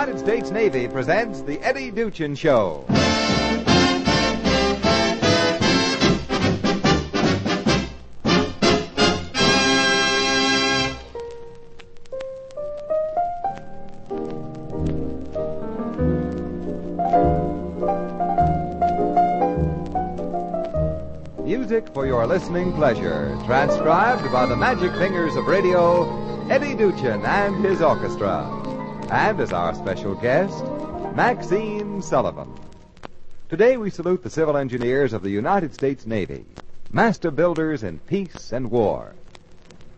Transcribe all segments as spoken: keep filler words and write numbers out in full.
United States Navy presents The Eddie Duchin Show. Music for your listening pleasure, transcribed by the magic fingers of radio, Eddie Duchin and his orchestra. And as our special guest, Maxine Sullivan. Today we salute the civil engineers of the United States Navy, master builders in peace and war.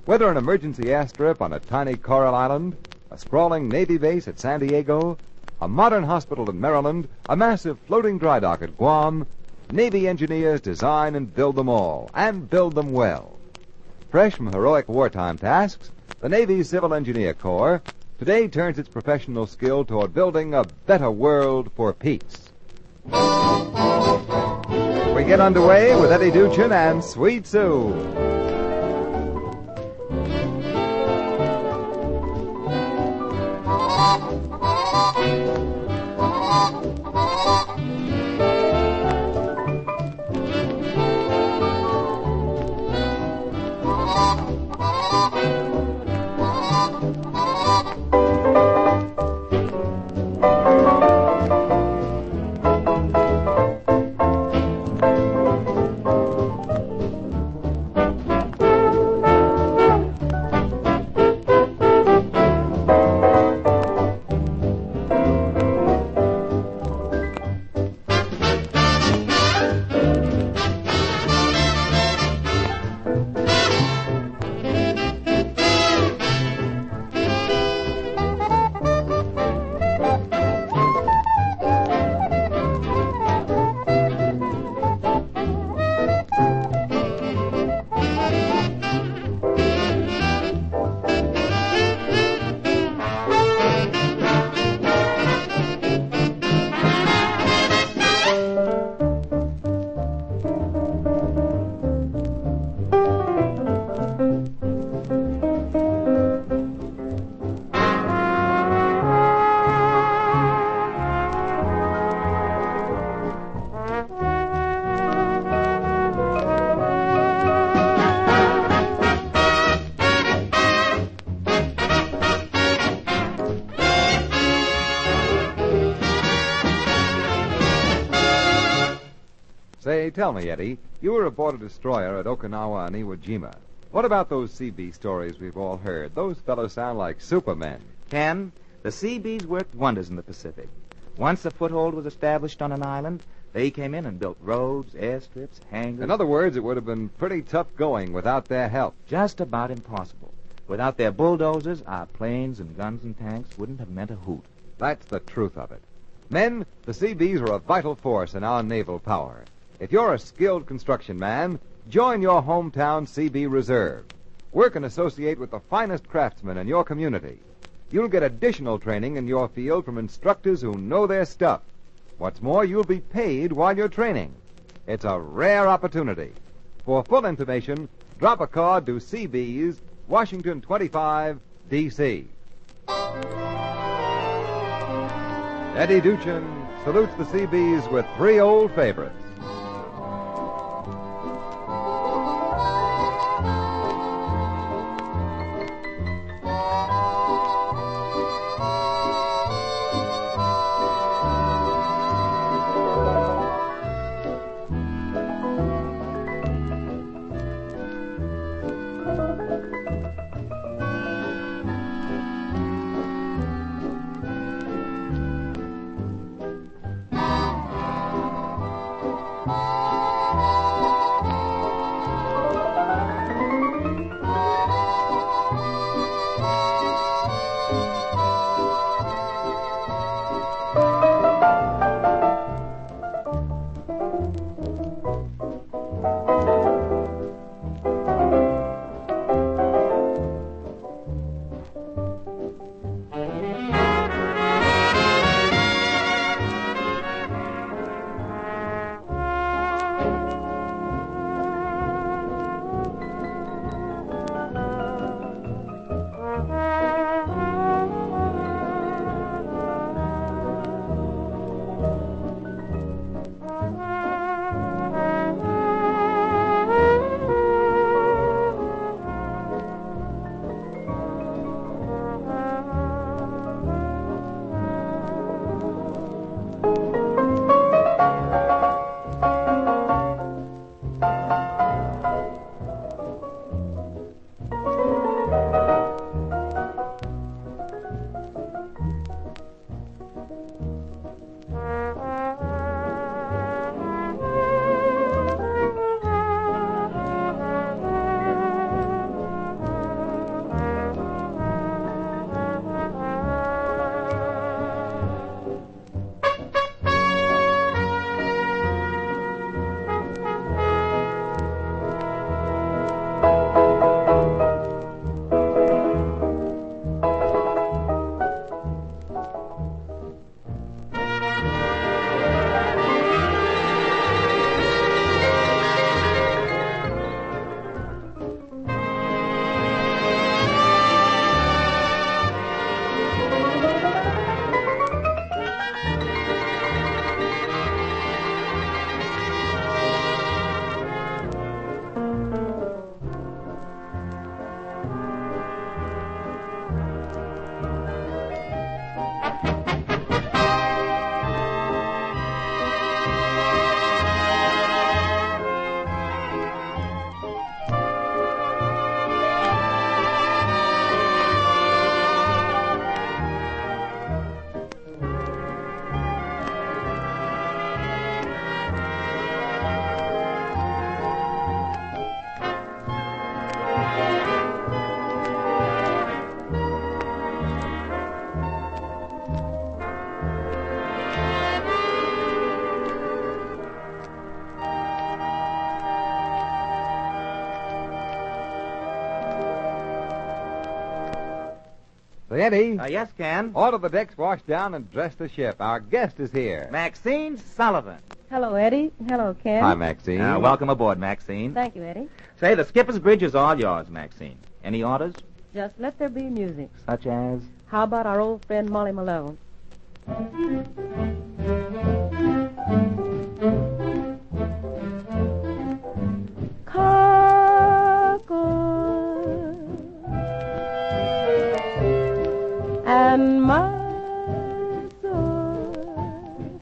Whether an emergency airstrip on a tiny coral island, a sprawling Navy base at San Diego, a modern hospital in Maryland, a massive floating dry dock at Guam, Navy engineers design and build them all, and build them well. Fresh from heroic wartime tasks, the Navy's Civil Engineer Corps today turns its professional skill toward building a better world for peace. We get underway with Eddie Duchin and Sweet Sue. Say, tell me, Eddie, you were aboard a destroyer at Okinawa and Iwo Jima. What about those Seabees stories we've all heard? Those fellows sound like supermen. Ken, the Seabees worked wonders in the Pacific. Once a foothold was established on an island, they came in and built roads, airstrips, hangars. In other words, it would have been pretty tough going without their help. Just about impossible. Without their bulldozers, our planes and guns and tanks wouldn't have meant a hoot. That's the truth of it. Men, the Seabees were a vital force in our naval power. If you're a skilled construction man, join your hometown Seabee Reserve. Work and associate with the finest craftsmen in your community. You'll get additional training in your field from instructors who know their stuff. What's more, you'll be paid while you're training. It's a rare opportunity. For full information, drop a card to Seabees, Washington twenty-five, D C Eddie Duchin salutes the Seabees with three old favorites. Say, Eddie. Uh, yes, Ken? Order the decks washed down and dress the ship. Our guest is here. Maxine Sullivan. Hello, Eddie. Hello, Ken. Hi, Maxine. Uh, welcome aboard, Maxine. Thank you, Eddie. Say, the skipper's bridge is all yours, Maxine. Any orders? Just let there be music. Such as? How about our old friend Molly Malone? Cockle and my soul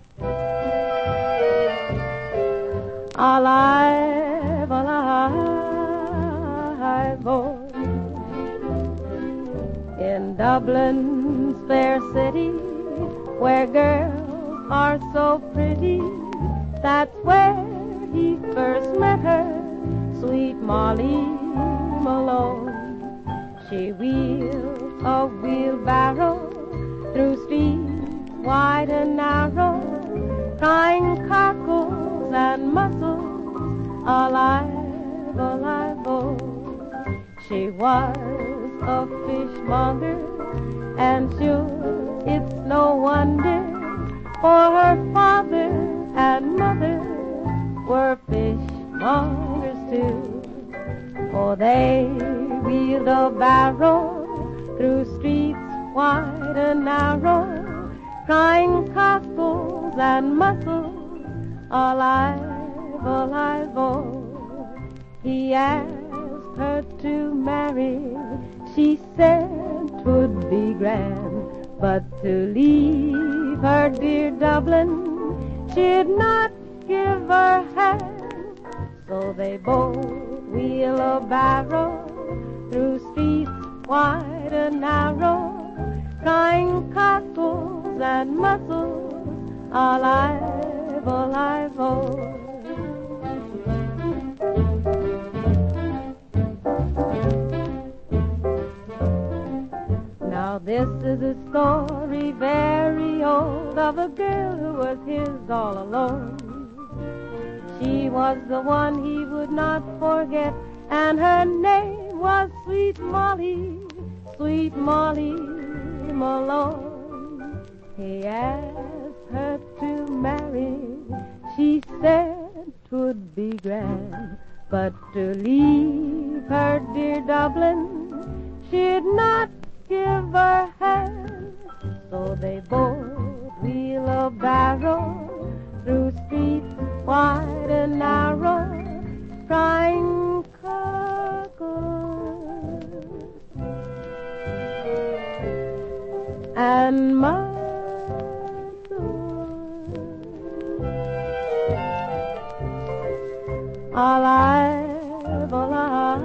alive, alive, oh. In Dublin's fair city, where girls are so pretty, that's where he first met her, sweet Molly Malone. She wheeled a wheelbarrow through streets wide and narrow, crying cockles and mussels, alive, alive, oh. She was a fishmonger, and sure it's no wonder, for her father and mother were fishmongers too. For they wheeled a barrow through streets wide and narrow, crying cockles and mussels, alive, alive, oh. He asked her to marry, she said 'twould be grand, but to leave her dear Dublin, she'd not give her hand. So they both wheel a barrow through streets wide and narrow, crying cockles and mussels, alive, alive, oh. Now this is a story very old of a girl who was his all alone. She was the one he would not forget, and her name was Sweet Molly, Sweet Molly Malone. He asked her to marry, she said 'twould be grand, but to leave her dear Dublin, she'd not give her hand. So they both wheel a barrow through streets wide and narrow, crying cockles and mussels, alive, alive,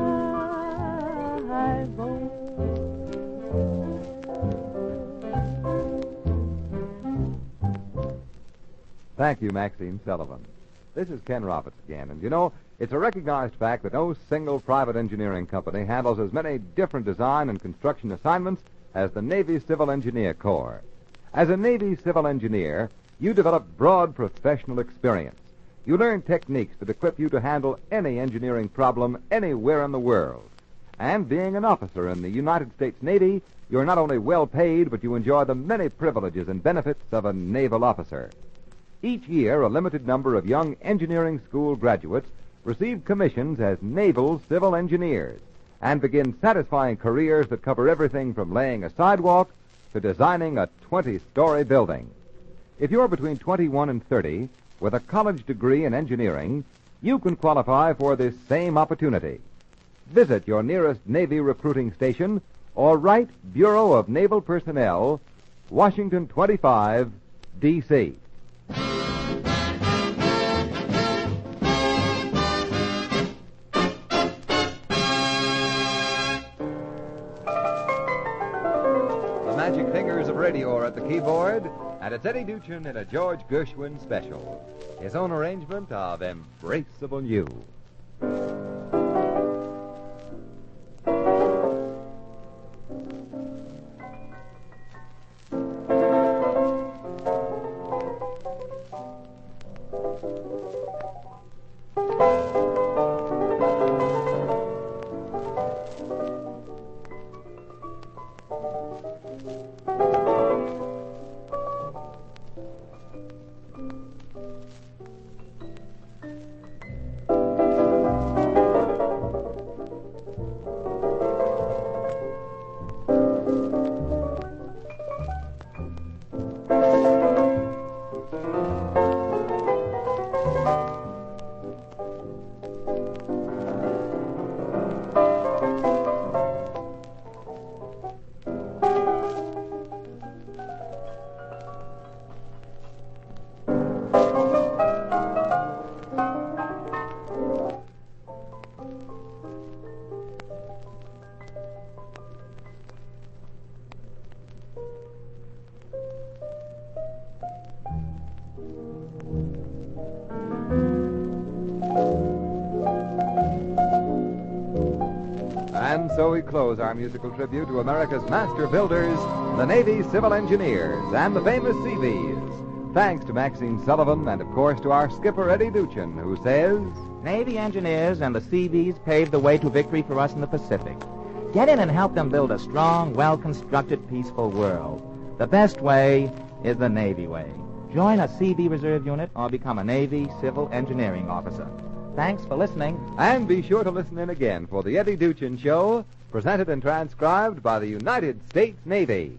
oh. Thank you, Maxine Sullivan. This is Ken Roberts again, and you know, it's a recognized fact that no single private engineering company handles as many different design and construction assignments as the Navy Civil Engineer Corps. As a Navy Civil Engineer, you develop broad professional experience. You learn techniques that equip you to handle any engineering problem anywhere in the world. And being an officer in the United States Navy, you're not only well paid, but you enjoy the many privileges and benefits of a naval officer. Each year, a limited number of young engineering school graduates receive commissions as naval civil engineers and begin satisfying careers that cover everything from laying a sidewalk to designing a twenty-story building. If you're between twenty-one and thirty, with a college degree in engineering, you can qualify for this same opportunity. Visit your nearest Navy recruiting station or write Bureau of Naval Personnel, Washington twenty-five, D C Radio are at the keyboard, and it's Eddie Duchin in a George Gershwin special, his own arrangement of Embraceable You. And so we close our musical tribute to America's master builders, the Navy civil engineers, and the famous Seabees. Thanks to Maxine Sullivan and, of course, to our skipper, Eddie Duchin, who says... Navy engineers and the Seabees paved the way to victory for us in the Pacific. Get in and help them build a strong, well-constructed, peaceful world. The best way is the Navy way. Join a Seabee Reserve unit or become a Navy civil engineering officer. Thanks for listening. And be sure to listen in again for the Eddie Duchin Show, presented and transcribed by the United States Navy.